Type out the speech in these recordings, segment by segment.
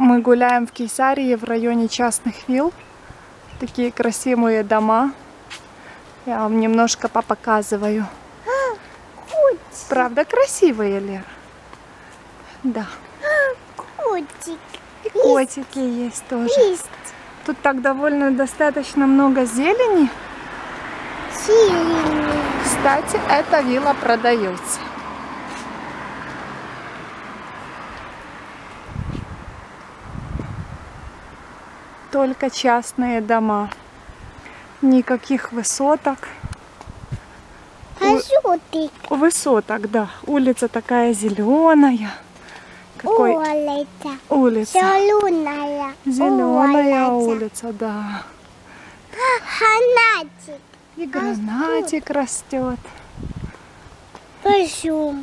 Мы гуляем в Кесарии в районе частных вилл. Такие красивые дома. Я вам немножко попоказываю. Котик. Правда красивые, Лера? Да. Котик. И котики есть тоже. Есть. Тут так довольно достаточно много зелени. Зелени. Кстати, эта вилла продается. Только частные дома. Никаких высоток. Высоток, да. Улица такая зеленая. Какой? Улица. Зеленая. Зеленая улица, да. Гранатик. И гранатик растет. Большой.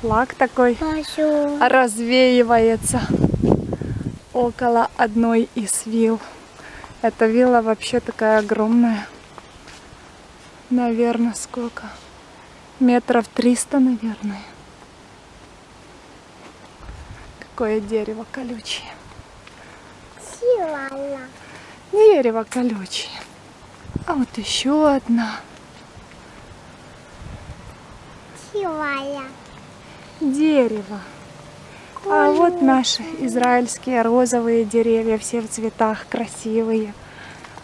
Флаг такой развеивается около одной из вилл. Эта вилла вообще такая огромная. Наверное, сколько? Метров 300, наверное. Какое дерево колючее. Дерево колючее. А вот еще одна. Дерево. А вот наши израильские розовые деревья, все в цветах, красивые.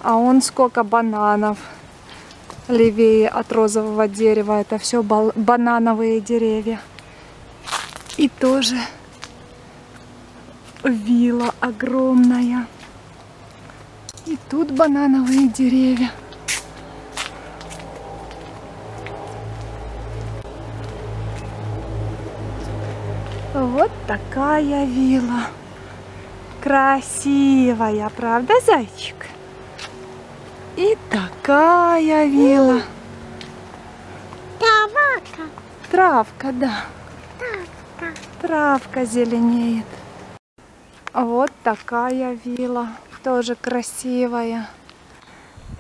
А он сколько бананов левее от розового дерева. Это все банановые деревья. И тоже вилла огромная. И тут банановые деревья. Вот такая вилла. Красивая, правда, зайчик? И такая вилла. Травка. Травка, да. Травка. Травка зеленеет. Вот такая вилла. Тоже красивая.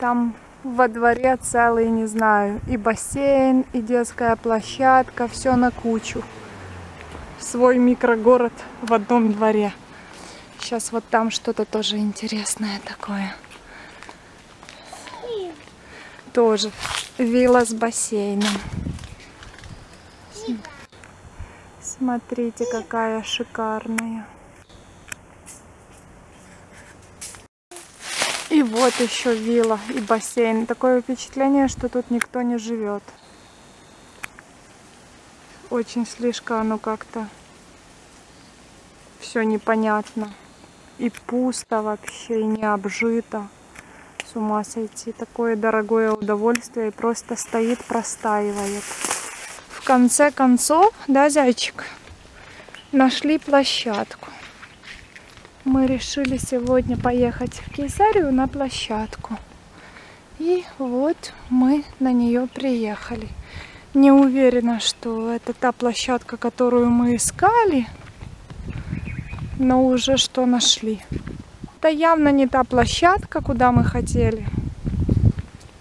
Там во дворе целый, не знаю, и бассейн, и детская площадка. Все на кучу. Свой микрогород в одном дворе. Сейчас вот там что-то тоже интересное такое. Тоже вилла с бассейном. Смотрите, какая шикарная. И вот еще вилла и бассейн. Такое впечатление, что тут никто не живет. Очень слишком оно как-то все непонятно. И пусто вообще, и не обжито. С ума сойти. Такое дорогое удовольствие. И просто стоит, простаивает. В конце концов, да, зайчик? Нашли площадку. Мы решили сегодня поехать в Кесарию на площадку. И вот мы на нее приехали. Не уверена, что это та площадка, которую мы искали, но уже что нашли. Это явно не та площадка, куда мы хотели.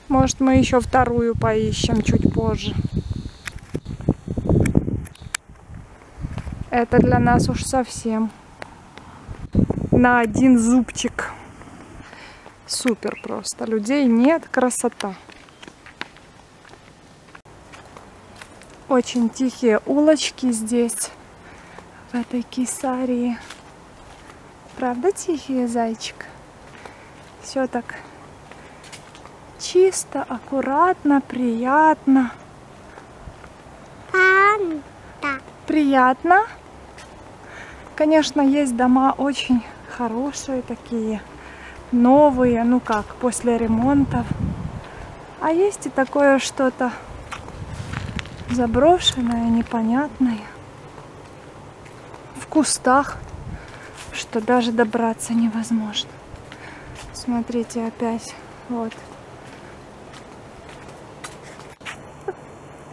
Может, мы еще вторую поищем чуть позже. Это для нас уж совсем на один зубчик. Супер просто. Людей нет, красота. Очень тихие улочки здесь, в этой Кесарии. Правда тихие, зайчик? Все так чисто, аккуратно, приятно. Панда. Приятно. Конечно, есть дома очень хорошие такие, новые, ну как, после ремонтов. А есть и такое что-то заброшенная, непонятная, в кустах, что даже добраться невозможно. Смотрите, опять вот.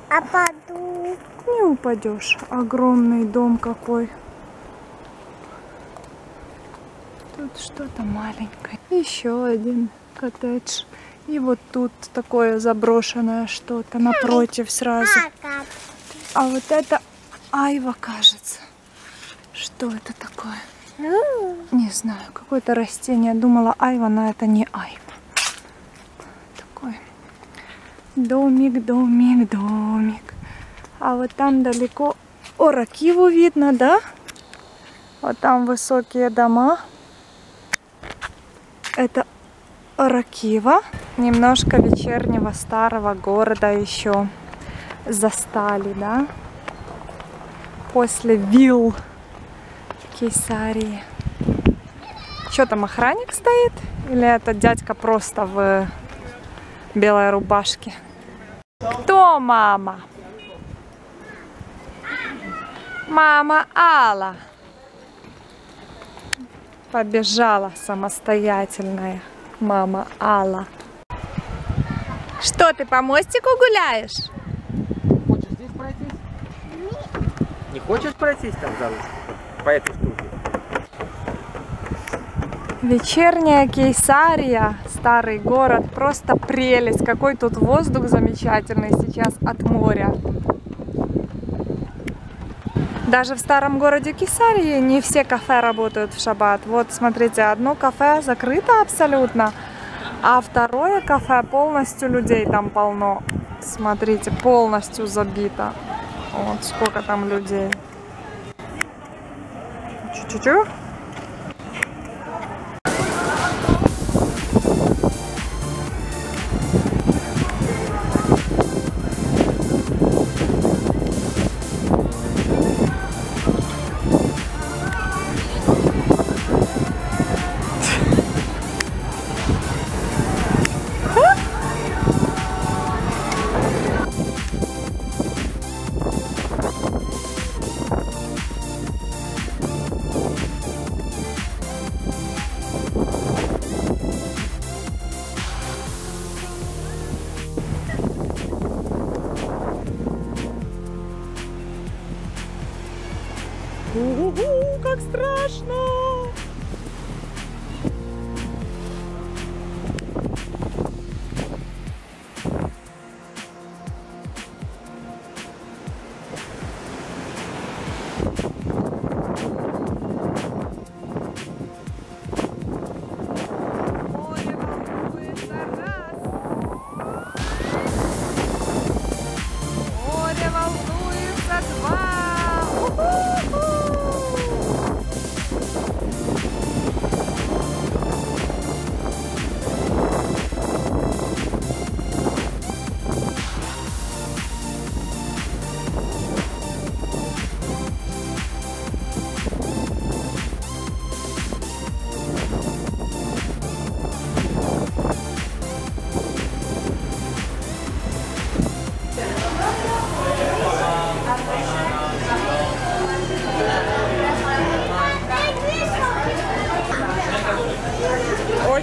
Опаду. Не упадешь. Огромный дом какой. Тут что-то маленькое. Еще один коттедж. И вот тут такое заброшенное что-то напротив сразу. А вот это айва, кажется. Что это такое? Не знаю, какое-то растение. Думала айва, но это не айва. Такой домик, домик, домик. А вот там далеко Оракиву видно, да? Вот там высокие дома. Это Ракива. Немножко вечернего старого города еще застали, да? После вилл Кесарии. Что там, охранник стоит? Или этот дядька просто в белой рубашке? Кто мама? Мама Алла. Побежала самостоятельная мама Алла. Что, ты по мостику гуляешь? Хочешь здесь пройтись? Не хочешь пройтись там за по этой штуке? Вечерняя Кесария, старый город, просто прелесть. Какой тут воздух замечательный сейчас от моря. Даже в старом городе Кесарии не все кафе работают в шаббат. Вот, смотрите, одно кафе закрыто абсолютно, а второе кафе полностью людей там полно. Смотрите, полностью забито. Вот сколько там людей. Чу-чу-чу. У-у-у, как страшно!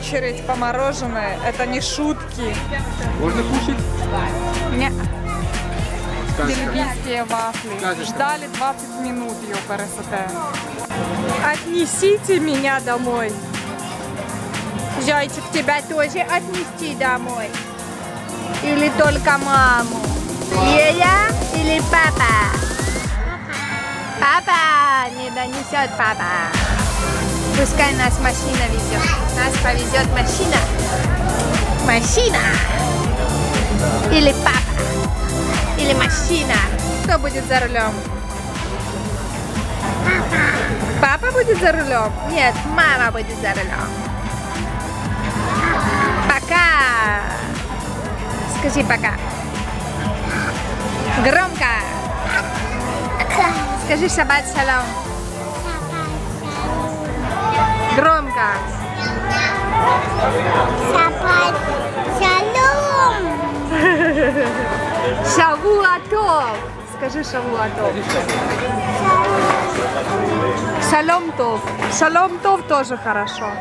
Очередь по мороженое, это не шутки. Можно кушать? Нет. Дельбийские вафли. Сказочка. Ждали 20 минут ее красота. Отнесите меня домой. Зайчик, тебя тоже отнести домой. Или только маму? Лера или папа? Папа не донесет папа. Пускай нас машина везет. Нас повезет машина. Машина. Или папа. Или машина. Кто будет за рулем? Папа. Папа будет за рулем? Нет, мама будет за рулем. Пока. Скажи пока. Громко. Скажи шаббат шалом. Громко. Шаббат шалом. Шавуатов. Скажи шавуатов. Шалом тов. Шалом тов тоже хорошо.